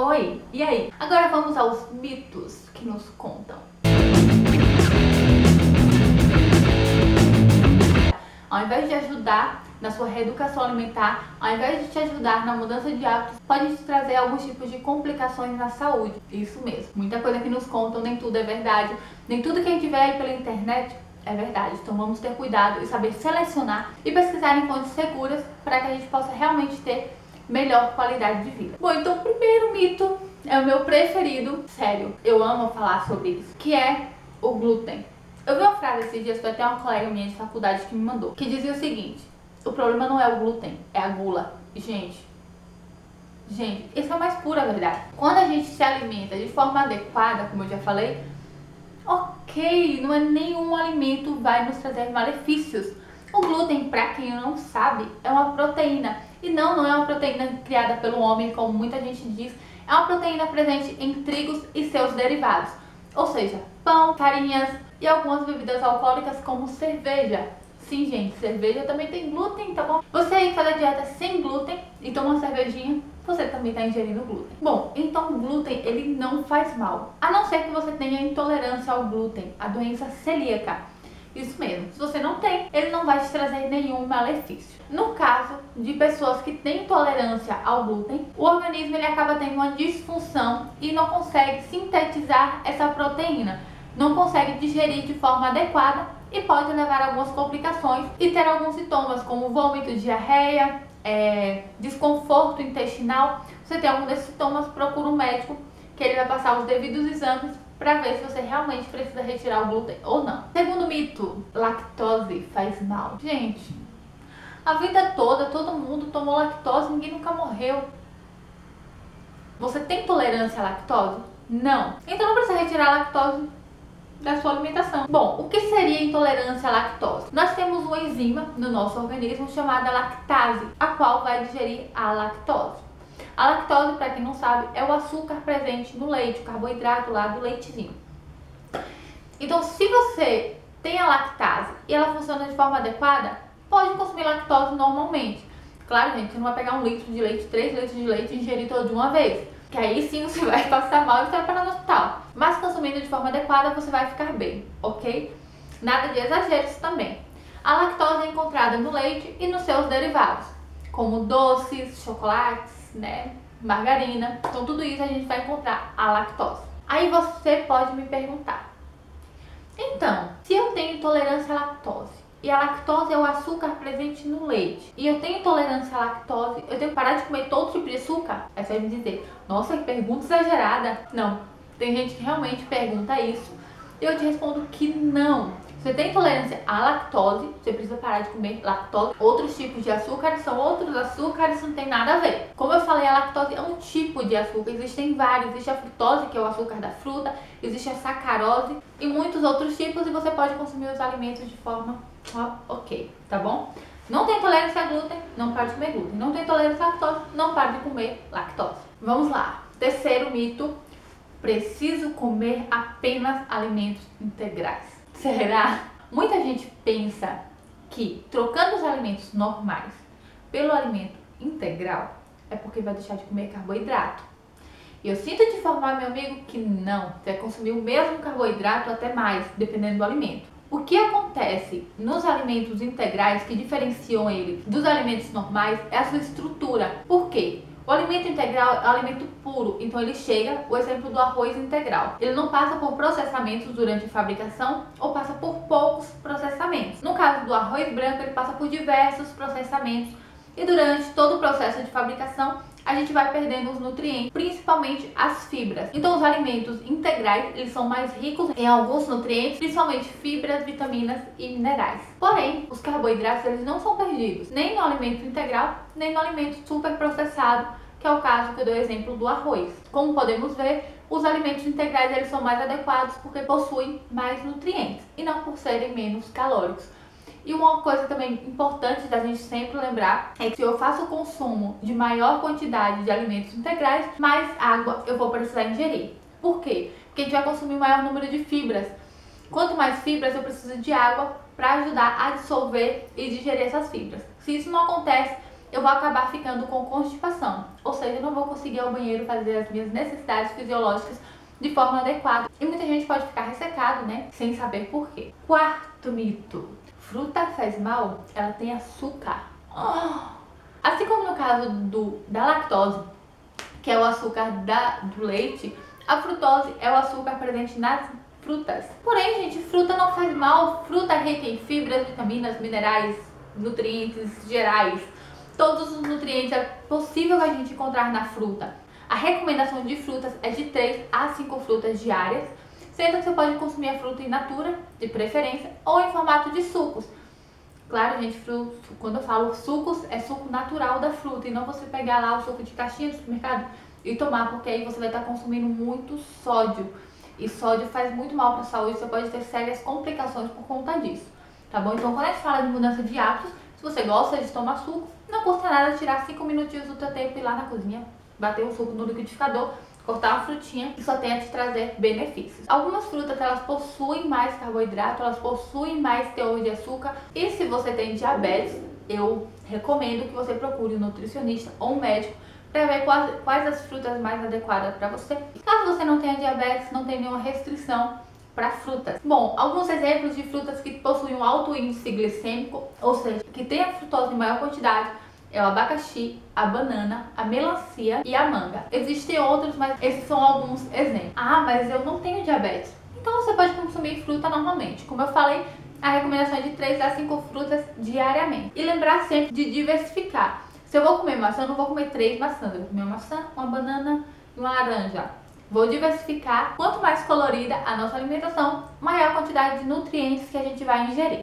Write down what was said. Oi, e aí? Agora vamos aos mitos que nos contam. Ao invés de ajudar na sua reeducação alimentar, ao invés de te ajudar na mudança de hábitos, pode te trazer alguns tipos de complicações na saúde. Isso mesmo, muita coisa que nos contam, nem tudo é verdade, nem tudo que a gente vê aí pela internet é verdade. Então vamos ter cuidado e saber selecionar e pesquisar em fontes seguras para que a gente possa realmente ter melhor qualidade de vida. Bom, então o primeiro mito é o meu preferido, sério, eu amo falar sobre isso, que é o glúten. Eu vi uma frase esses dias, foi até uma colega minha de faculdade que me mandou, que dizia o seguinte: o problema não é o glúten, é a gula. Gente, isso é a mais pura verdade. Quando a gente se alimenta de forma adequada, como eu já falei, ok, não é nenhum alimento vai nos trazer malefícios. O glúten, pra quem não sabe, é uma proteína. E não é uma proteína criada pelo homem, como muita gente diz. É uma proteína presente em trigos e seus derivados. Ou seja, pão, farinhas e algumas bebidas alcoólicas como cerveja. Sim, gente, cerveja também tem glúten, tá bom? Você aí faz a dieta sem glúten e toma uma cervejinha, você também tá ingerindo glúten. Bom, então o glúten, ele não faz mal. A não ser que você tenha intolerância ao glúten, a doença celíaca. Isso mesmo, se você não tem, ele não vai te trazer nenhum malefício. No caso de pessoas que têm intolerância ao glúten, o organismo ele acaba tendo uma disfunção e não consegue sintetizar essa proteína, não consegue digerir de forma adequada e pode levar a algumas complicações e ter alguns sintomas como vômito, diarreia, desconforto intestinal. Se você tem algum desses sintomas, procura um médico que ele vai passar os devidos exames para ver se você realmente precisa retirar o glúten ou não. Segundo mito, lactose faz mal. Gente, a vida toda, todo mundo tomou lactose, ninguém nunca morreu. Você tem tolerância à lactose? Não. Então não precisa retirar a lactose da sua alimentação. Bom, o que seria intolerância à lactose? Nós temos uma enzima no nosso organismo chamada lactase, a qual vai digerir a lactose. A lactose, para quem não sabe, é o açúcar presente no leite, o carboidrato lá do leitezinho. Então, se você tem a lactase e ela funciona de forma adequada, pode consumir lactose normalmente. Claro, gente, você não vai pegar 1 litro de leite, 3 litros de leite e ingerir todo de uma vez, que aí sim você vai passar mal e você vai parar no hospital. Mas consumindo de forma adequada, você vai ficar bem, ok? Nada de exageros também. A lactose é encontrada no leite e nos seus derivados, como doces, chocolates, né, margarina. Então tudo isso a gente vai encontrar a lactose. Aí você pode me perguntar: então, se eu tenho intolerância à lactose e a lactose é o açúcar presente no leite e eu tenho intolerância à lactose, eu tenho que parar de comer todo tipo de açúcar? Aí você vai me dizer: nossa, que pergunta exagerada. Não, tem gente que realmente pergunta isso e eu te respondo que não. Você tem intolerância à lactose, você precisa parar de comer lactose. Outros tipos de açúcar são outros açúcares, não tem nada a ver. Como eu falei, a lactose é um tipo de açúcar, existem vários. Existe a frutose, que é o açúcar da fruta, existe a sacarose e muitos outros tipos, e você pode consumir os alimentos de forma ok, tá bom? Não tem intolerância a glúten, não para de comer glúten. Não tem intolerância à lactose, não para de comer lactose. Vamos lá, terceiro mito: preciso comer apenas alimentos integrais. Será? Muita gente pensa que trocando os alimentos normais pelo alimento integral é porque vai deixar de comer carboidrato. E eu sinto te informar, meu amigo, que não. Você vai consumir o mesmo carboidrato, até mais, dependendo do alimento. O que acontece nos alimentos integrais que diferenciam ele dos alimentos normais é a sua estrutura. Por quê? O alimento integral é um alimento puro, então ele chega, o exemplo do arroz integral. Ele não passa por processamentos durante a fabricação ou passa por poucos processamentos. No caso do arroz branco, ele passa por diversos processamentos e durante todo o processo de fabricação a gente vai perdendo os nutrientes, principalmente as fibras. Então os alimentos integrais, eles são mais ricos em alguns nutrientes, principalmente fibras, vitaminas e minerais. Porém, os carboidratos, eles não são perdidos, nem no alimento integral, nem no alimento super processado, que é o caso que eu dou exemplo do arroz. Como podemos ver, os alimentos integrais, eles são mais adequados porque possuem mais nutrientes e não por serem menos calóricos. E uma coisa também importante da gente sempre lembrar é que se eu faço o consumo de maior quantidade de alimentos integrais, mais água eu vou precisar ingerir. Por quê? Porque a gente vai consumir um maior número de fibras. Quanto mais fibras, eu preciso de água para ajudar a dissolver e digerir essas fibras. Se isso não acontece, eu vou acabar ficando com constipação, ou seja, eu não vou conseguir ao banheiro fazer as minhas necessidades fisiológicas de forma adequada. E muita gente pode ficar ressecado, né, sem saber por quê. Quarto mito: fruta faz mal, ela tem açúcar. Assim como no caso da lactose, que é o açúcar do leite, a frutose é o açúcar presente nas frutas. Porém, gente, fruta não faz mal. Fruta é rica em fibras, vitaminas, minerais, nutrientes gerais. Todos os nutrientes é possível a gente encontrar na fruta. A recomendação de frutas é de 3 a 5 frutas diárias, sendo que você pode consumir a fruta in natura, de preferência, ou em formato de sucos. Claro, gente, quando eu falo sucos, é suco natural da fruta, e não você pegar lá o suco de caixinha do supermercado e tomar, porque aí você vai estar consumindo muito sódio. E sódio faz muito mal para a saúde, você pode ter sérias complicações por conta disso, tá bom? Então, quando a gente fala de mudança de hábitos, se você gosta de tomar suco, não custa nada tirar 5 minutinhos do seu tempo e ir lá na cozinha, bater o suco no liquidificador, cortar uma frutinha, e só tem a te trazer benefícios. Algumas frutas, elas possuem mais carboidrato, elas possuem mais teor de açúcar, e se você tem diabetes, eu recomendo que você procure um nutricionista ou um médico para ver quais as frutas mais adequadas para você. Caso você não tenha diabetes, não tem nenhuma restrição para frutas. Bom, alguns exemplos de frutas que possuem um alto índice glicêmico, ou seja, que tem a frutose em maior quantidade, é o abacaxi, a banana, a melancia e a manga. Existem outros, mas esses são alguns exemplos. Ah, mas eu não tenho diabetes. Então você pode consumir fruta normalmente. Como eu falei, a recomendação é de 3 a 5 frutas diariamente. E lembrar sempre de diversificar. Se eu vou comer maçã, eu não vou comer 3 maçãs. Eu vou comer uma maçã, uma banana e uma laranja. Vou diversificar. Quanto mais colorida a nossa alimentação, maior a quantidade de nutrientes que a gente vai ingerir.